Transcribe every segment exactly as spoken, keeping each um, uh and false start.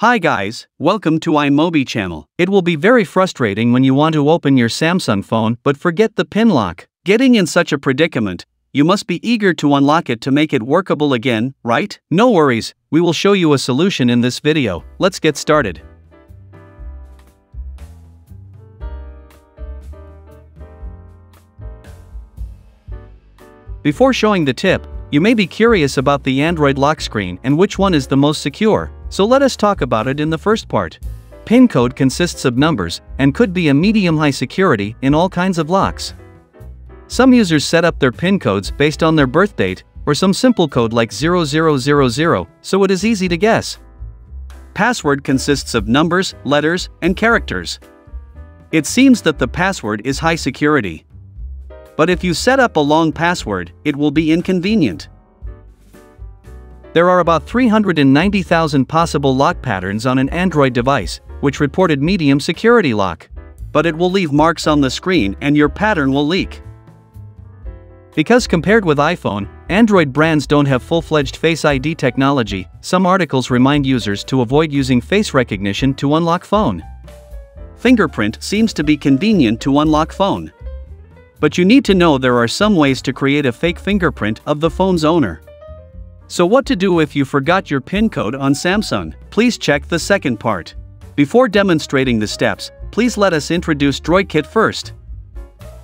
Hi guys, welcome to iMobie channel. It will be very frustrating when you want to open your Samsung phone but forget the pin lock. Getting in such a predicament, you must be eager to unlock it to make it workable again, right? No worries, we will show you a solution in this video. Let's get started. Before showing the tip, you may be curious about the Android lock screen and which one is the most secure. So let us talk about it in the first part. Pin code consists of numbers and could be a medium-high security in all kinds of locks. Some users set up their pin codes based on their birth date or some simple code like zero zero zero zero, so it is easy to guess. Password consists of numbers, letters, and characters. It seems that the password is high security. But if you set up a long password, it will be inconvenient. There are about three hundred ninety thousand possible lock patterns on an Android device, which reported medium security lock. But it will leave marks on the screen and your pattern will leak. Because compared with iPhone, Android brands don't have full-fledged Face I D technology, some articles remind users to avoid using face recognition to unlock phone. Fingerprint seems to be convenient to unlock phone. But you need to know there are some ways to create a fake fingerprint of the phone's owner. So what to do if you forgot your pin code on Samsung? Please check the second part. Before demonstrating the steps, please let us introduce DroidKit first.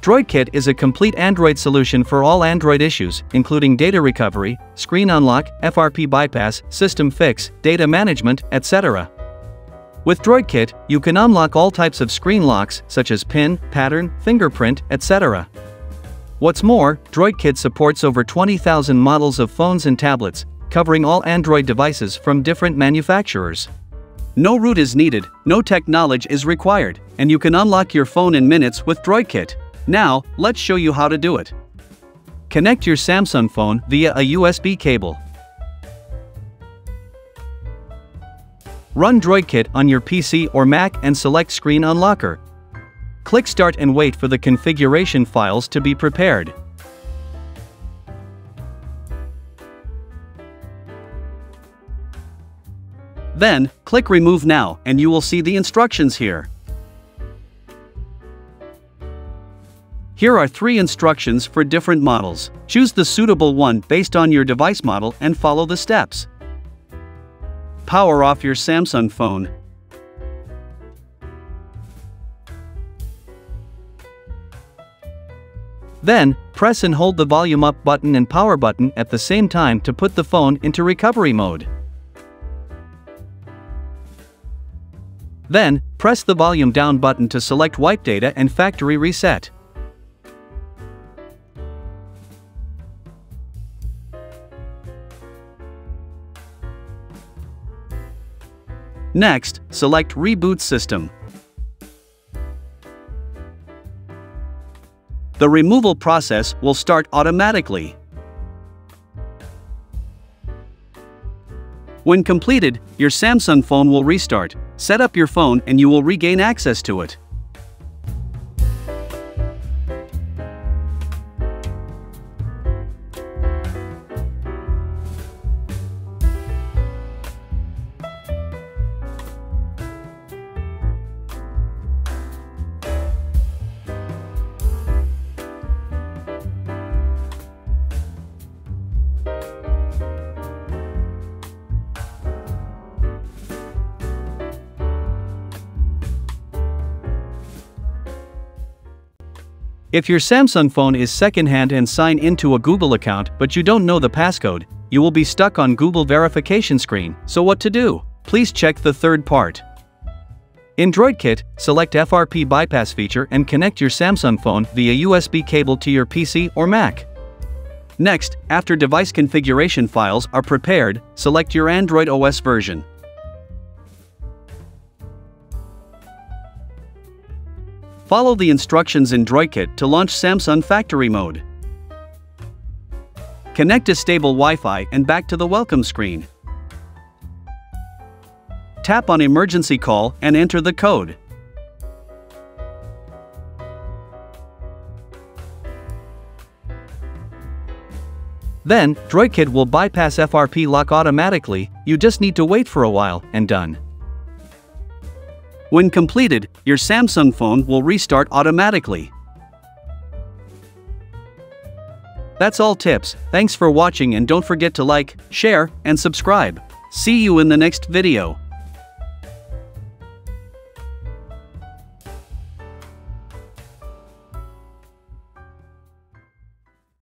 DroidKit is a complete Android solution for all Android issues, including data recovery, screen unlock, F R P bypass, system fix, data management, et cetera. With DroidKit, you can unlock all types of screen locks such as pin, pattern, fingerprint, et cetera. What's more, DroidKit supports over twenty thousand models of phones and tablets, covering all Android devices from different manufacturers. No root is needed, no tech knowledge is required, and you can unlock your phone in minutes with DroidKit. Now, let's show you how to do it. Connect your Samsung phone via a U S B cable. Run DroidKit on your P C or Mac and select Screen Unlocker. Click Start and wait for the configuration files to be prepared. Then, click Remove Now and you will see the instructions here. Here are three instructions for different models. Choose the suitable one based on your device model and follow the steps. Power off your Samsung phone. Then, press and hold the volume up button and power button at the same time to put the phone into recovery mode. Then, press the volume down button to select wipe data and factory reset. Next, select Reboot System. The removal process will start automatically. When completed, your Samsung phone will restart. Set up your phone and you will regain access to it. If your Samsung phone is secondhand and sign into a Google account but you don't know the passcode, you will be stuck on Google verification screen. So what to do? Please check the third part. In DroidKit, select F R P bypass feature and connect your Samsung phone via U S B cable to your P C or Mac. Next, after device configuration files are prepared, select your Android O S version. Follow the instructions in DroidKit to launch Samsung Factory Mode. Connect to stable Wi-Fi and back to the welcome screen. Tap on Emergency Call and enter the code. Then, DroidKit will bypass F R P lock automatically. You just need to wait for a while, and done. When completed, your Samsung phone will restart automatically. That's all tips. Thanks for watching and don't forget to like, share, and subscribe. See you in the next video.